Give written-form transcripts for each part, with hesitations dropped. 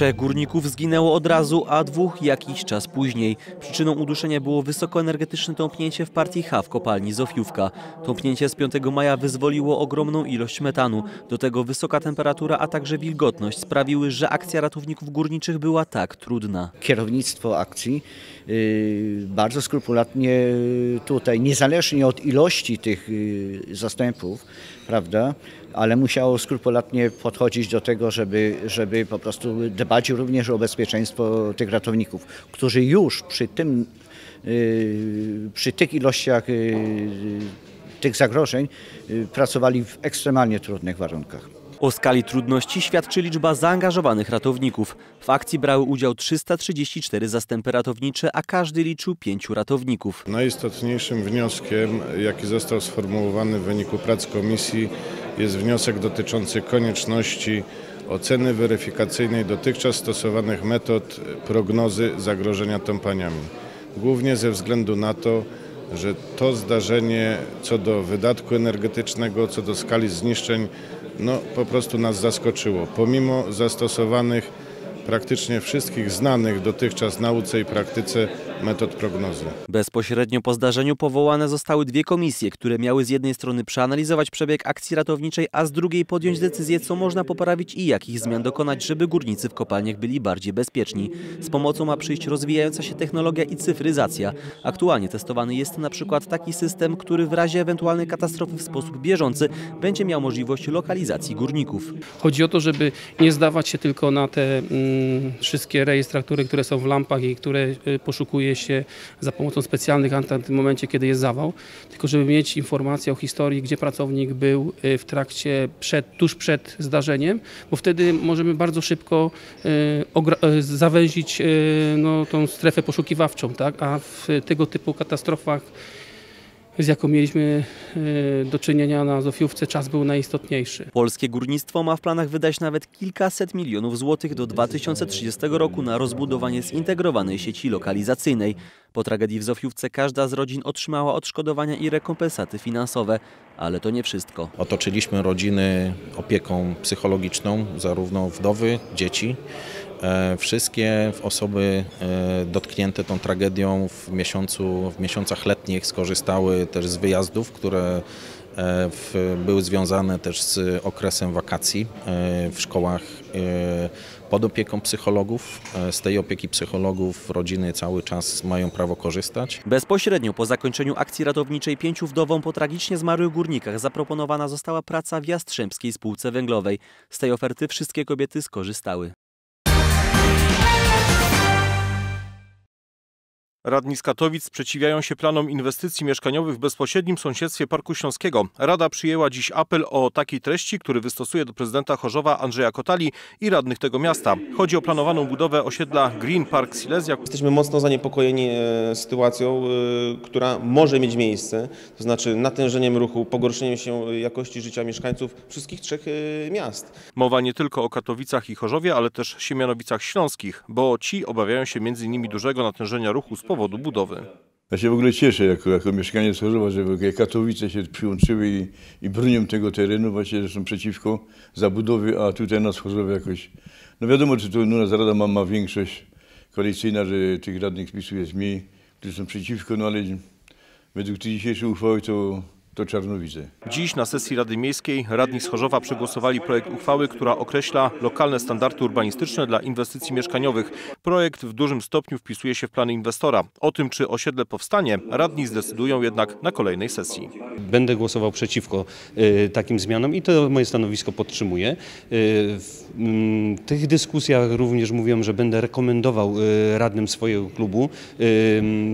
3 górników zginęło od razu, a 2 jakiś czas później. Przyczyną uduszenia było wysokoenergetyczne tąpnięcie w partii H w kopalni Zofiówka. Tąpnięcie z 5 maja wyzwoliło ogromną ilość metanu. Do tego wysoka temperatura, a także wilgotność sprawiły, że akcja ratowników górniczych była tak trudna. Kierownictwo akcji bardzo skrupulatnie tutaj, niezależnie od ilości tych zastępów, prawda, ale musiało skrupulatnie podchodzić do tego, żeby po prostu dbać również o bezpieczeństwo tych ratowników, którzy już przy tych ilościach tych zagrożeń pracowali w ekstremalnie trudnych warunkach. O skali trudności świadczy liczba zaangażowanych ratowników. W akcji brały udział 334 zastępy ratownicze, a każdy liczył 5 ratowników. Najistotniejszym wnioskiem, jaki został sformułowany w wyniku prac komisji, jest wniosek dotyczący konieczności oceny weryfikacyjnej dotychczas stosowanych metod prognozy zagrożenia tąpaniami. Głównie ze względu na to, że to zdarzenie co do wydatku energetycznego, co do skali zniszczeń, po prostu nas zaskoczyło. Pomimo zastosowanych praktycznie wszystkich znanych dotychczas nauce i praktyce metod prognozy. Bezpośrednio po zdarzeniu powołane zostały 2 komisje, które miały z jednej strony przeanalizować przebieg akcji ratowniczej, a z drugiej podjąć decyzję, co można poprawić i jakich zmian dokonać, żeby górnicy w kopalniach byli bardziej bezpieczni. Z pomocą ma przyjść rozwijająca się technologia i cyfryzacja. Aktualnie testowany jest na przykład taki system, który w razie ewentualnej katastrofy w sposób bieżący będzie miał możliwość lokalizacji górników. Chodzi o to, żeby nie zdawać się tylko na te wszystkie rejestratury, które są w lampach i które poszukuje się za pomocą specjalnych anten w momencie, kiedy jest zawał, tylko żeby mieć informację o historii, gdzie pracownik był w trakcie, tuż przed zdarzeniem, bo wtedy możemy bardzo szybko zawęzić tą strefę poszukiwawczą, tak? A w tego typu katastrofach, z jaką mieliśmy do czynienia na Zofiówce, czas był najistotniejszy. Polskie górnictwo ma w planach wydać nawet kilkaset milionów złotych do 2030 roku na rozbudowanie zintegrowanej sieci lokalizacyjnej. Po tragedii w Zofiówce każda z rodzin otrzymała odszkodowania i rekompensaty finansowe, ale to nie wszystko. Otoczyliśmy rodziny opieką psychologiczną, zarówno wdowy, dzieci. Wszystkie osoby dotknięte tą tragedią w miesiącach letnich skorzystały też z wyjazdów, które były związane też z okresem wakacji w szkołach pod opieką psychologów. Z tej opieki psychologów rodziny cały czas mają prawo korzystać. Bezpośrednio po zakończeniu akcji ratowniczej 5 wdowom po tragicznie zmarłych górnikach zaproponowana została praca w Jastrzębskiej Spółce Węglowej. Z tej oferty wszystkie kobiety skorzystały. Radni z Katowic sprzeciwiają się planom inwestycji mieszkaniowych w bezpośrednim sąsiedztwie Parku Śląskiego. Rada przyjęła dziś apel o takiej treści, który wystosuje do prezydenta Chorzowa Andrzeja Kotali i radnych tego miasta. Chodzi o planowaną budowę osiedla Green Park Silesia. Jesteśmy mocno zaniepokojeni sytuacją, która może mieć miejsce, to znaczy natężeniem ruchu, pogorszeniem się jakości życia mieszkańców wszystkich 3 miast. Mowa nie tylko o Katowicach i Chorzowie, ale też Siemianowicach Śląskich, bo ci obawiają się m.in. dużego natężenia ruchu z powodu budowy. Ja się w ogóle cieszę jako mieszkaniec Chorzowa, że Katowice się przyłączyły i bronią tego terenu, właśnie są przeciwko zabudowie, a tutaj nas Chorzowa jakoś... wiadomo, czy tu nas rada ma większość koalicyjna, że tych radnych PiS-u jest mniej, którzy są przeciwko, ale według tej dzisiejszej uchwały to Czarnowice. Dziś na sesji Rady Miejskiej radni z Chorzowa przegłosowali projekt uchwały, która określa lokalne standardy urbanistyczne dla inwestycji mieszkaniowych. Projekt w dużym stopniu wpisuje się w plany inwestora. O tym, czy osiedle powstanie, radni zdecydują jednak na kolejnej sesji. Będę głosował przeciwko takim zmianom i to moje stanowisko podtrzymuję. W tych dyskusjach również mówiłem, że będę rekomendował radnym swojego klubu,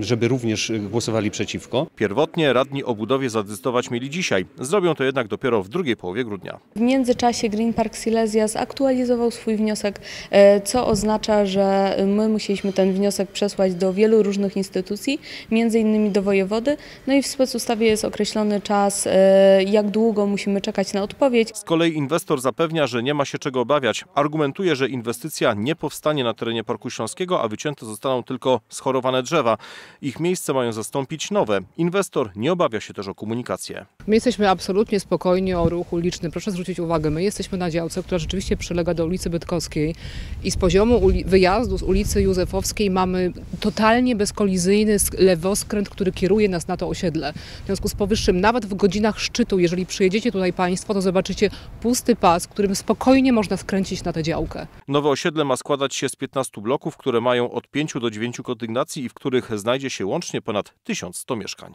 żeby również głosowali przeciwko. Pierwotnie radni o budowie zadecydować mieli dzisiaj. Zrobią to jednak dopiero w drugiej połowie grudnia. W międzyczasie Green Park Silesia zaktualizował swój wniosek, co oznacza, że my musieliśmy ten wniosek przesłać do wielu różnych instytucji, m.in. do wojewody. I w specustawie jest określony czas, jak długo musimy czekać na odpowiedź. Z kolei inwestor zapewnia, że nie ma się czego obawiać. Argumentuje, że inwestycja nie powstanie na terenie Parku Śląskiego, a wycięte zostaną tylko schorowane drzewa. Ich miejsce mają zastąpić nowe. Inwestor nie obawia się też o komunikację. rejestrację. My jesteśmy absolutnie spokojni o ruch uliczny. Proszę zwrócić uwagę, my jesteśmy na działce, która rzeczywiście przylega do ulicy Bytkowskiej i z poziomu wyjazdu z ulicy Józefowskiej mamy totalnie bezkolizyjny lewoskręt, który kieruje nas na to osiedle. W związku z powyższym, nawet w godzinach szczytu, jeżeli przyjedziecie tutaj Państwo, to zobaczycie pusty pas, którym spokojnie można skręcić na tę działkę. Nowe osiedle ma składać się z 15 bloków, które mają od 5 do 9 kondygnacji i w których znajdzie się łącznie ponad 1100 mieszkań.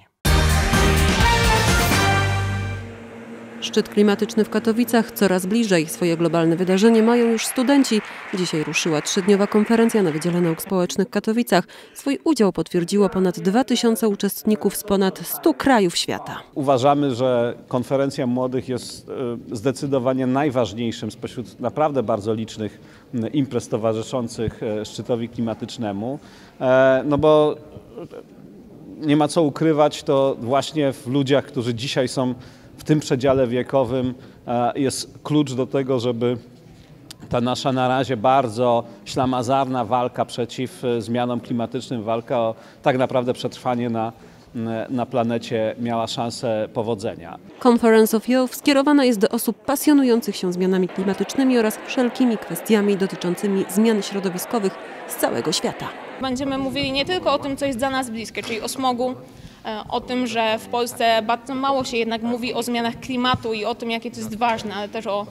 Szczyt klimatyczny w Katowicach coraz bliżej. Swoje globalne wydarzenie mają już studenci. Dzisiaj ruszyła trzydniowa konferencja na Wydziale Nauk Społecznych w Katowicach. Swój udział potwierdziło ponad 2000 uczestników z ponad 100 krajów świata. Uważamy, że konferencja młodych jest zdecydowanie najważniejszym spośród naprawdę bardzo licznych imprez towarzyszących szczytowi klimatycznemu. No bo nie ma co ukrywać, to właśnie w ludziach, którzy dzisiaj są w tym przedziale wiekowym, jest klucz do tego, żeby ta nasza na razie bardzo ślamazarna walka przeciw zmianom klimatycznym, walka o tak naprawdę przetrwanie na planecie miała szansę powodzenia. Conference of Youth skierowana jest do osób pasjonujących się zmianami klimatycznymi oraz wszelkimi kwestiami dotyczącymi zmian środowiskowych z całego świata. Będziemy mówili nie tylko o tym, co jest dla nas bliskie, czyli o smogu, o tym, że w Polsce bardzo mało się jednak mówi o zmianach klimatu i o tym, jakie to jest ważne, ale też o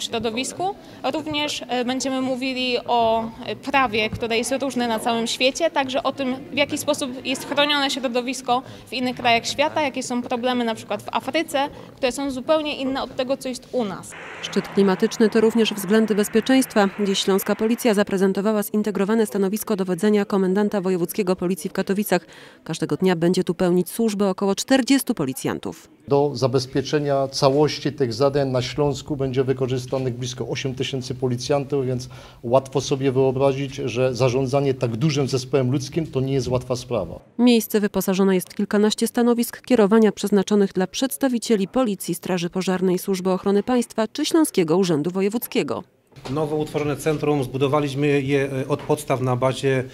środowisku. Również będziemy mówili o prawie, które jest różne na całym świecie, także o tym, w jaki sposób jest chronione środowisko w innych krajach świata, jakie są problemy na przykład w Afryce, które są zupełnie inne od tego, co jest u nas. Szczyt klimatyczny to również względy bezpieczeństwa. Dziś śląska policja zaprezentowała zintegrowane stanowisko dowodzenia komendanta wojewódzkiego policji w Katowicach. Każdego dnia będzie tu pełnić służbę około 40 policjantów. Do zabezpieczenia całości tych zadań na Śląsku będzie wykorzystanych blisko 8000 policjantów, więc łatwo sobie wyobrazić, że zarządzanie tak dużym zespołem ludzkim to nie jest łatwa sprawa. Miejsce wyposażone jest w kilkanaście stanowisk kierowania przeznaczonych dla przedstawicieli Policji, Straży Pożarnej, Służby Ochrony Państwa czy Śląskiego Urzędu Wojewódzkiego. Nowo utworzone centrum zbudowaliśmy je od podstaw na bazie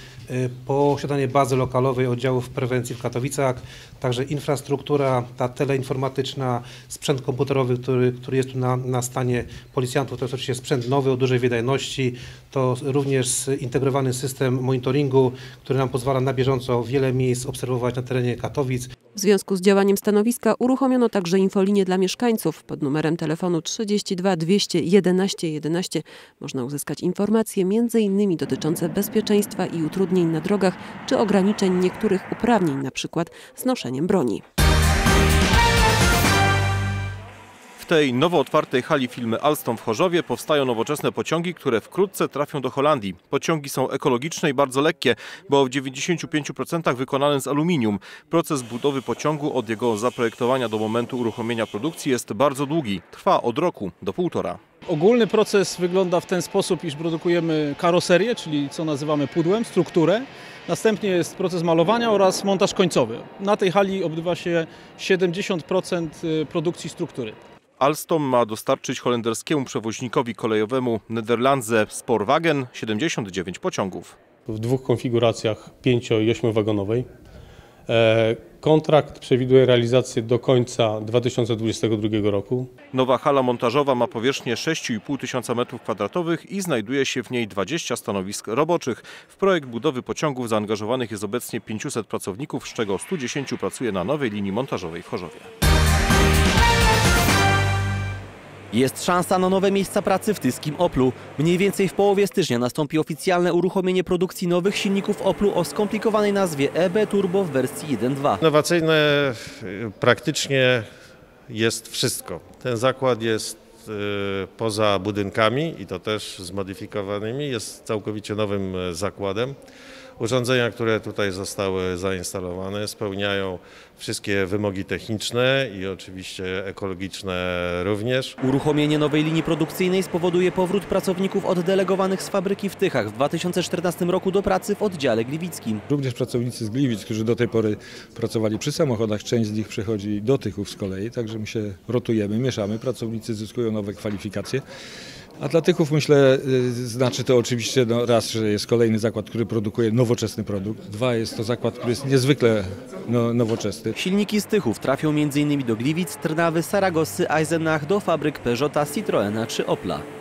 posiadania bazy lokalowej oddziałów prewencji w Katowicach, także infrastruktura ta teleinformatyczna, sprzęt komputerowy, który jest tu na stanie policjantów, to jest oczywiście sprzęt nowy o dużej wydajności, to również zintegrowany system monitoringu, który nam pozwala na bieżąco wiele miejsc obserwować na terenie Katowic. W związku z działaniem stanowiska uruchomiono także infolinię dla mieszkańców. Pod numerem telefonu 32 211 11 można uzyskać informacje m.in. dotyczące bezpieczeństwa i utrudnień na drogach czy ograniczeń niektórych uprawnień, np. z noszeniem broni. W tej nowo otwartej hali firmy Alstom w Chorzowie powstają nowoczesne pociągi, które wkrótce trafią do Holandii. Pociągi są ekologiczne i bardzo lekkie, bo w 95% wykonane z aluminium. Proces budowy pociągu od jego zaprojektowania do momentu uruchomienia produkcji jest bardzo długi. Trwa od roku do półtora. Ogólny proces wygląda w ten sposób, iż produkujemy karoserię, czyli co nazywamy pudłem, strukturę. Następnie jest proces malowania oraz montaż końcowy. Na tej hali odbywa się 70% produkcji struktury. Alstom ma dostarczyć holenderskiemu przewoźnikowi kolejowemu Nederlandse Spoorwagen 79 pociągów. W dwóch konfiguracjach 5- i 8-wagonowej. Kontrakt przewiduje realizację do końca 2022 roku. Nowa hala montażowa ma powierzchnię 6500 m2 i znajduje się w niej 20 stanowisk roboczych. W projekt budowy pociągów zaangażowanych jest obecnie 500 pracowników, z czego 110 pracuje na nowej linii montażowej w Chorzowie. Jest szansa na nowe miejsca pracy w tyskim Oplu. Mniej więcej w połowie stycznia nastąpi oficjalne uruchomienie produkcji nowych silników Oplu o skomplikowanej nazwie EB Turbo w wersji 1.2. Innowacyjne praktycznie jest wszystko. Ten zakład jest poza budynkami i to też zmodyfikowanymi. Jest całkowicie nowym zakładem. Urządzenia, które tutaj zostały zainstalowane, spełniają wszystkie wymogi techniczne i oczywiście ekologiczne również. Uruchomienie nowej linii produkcyjnej spowoduje powrót pracowników oddelegowanych z fabryki w Tychach w 2014 roku do pracy w oddziale gliwickim. Również pracownicy z Gliwic, którzy do tej pory pracowali przy samochodach, część z nich przychodzi do Tychów z kolei, także my się rotujemy, mieszamy, pracownicy zyskują nowe kwalifikacje. A dla Tychów myślę, znaczy to oczywiście raz, że jest kolejny zakład, który produkuje nowoczesny produkt. Dwa, jest to zakład, który jest niezwykle nowoczesny. Silniki z Tychów trafią m.in. do Gliwic, Trnawy, Saragossy, Eisenach, do fabryk Peugeota, Citroena czy Opla.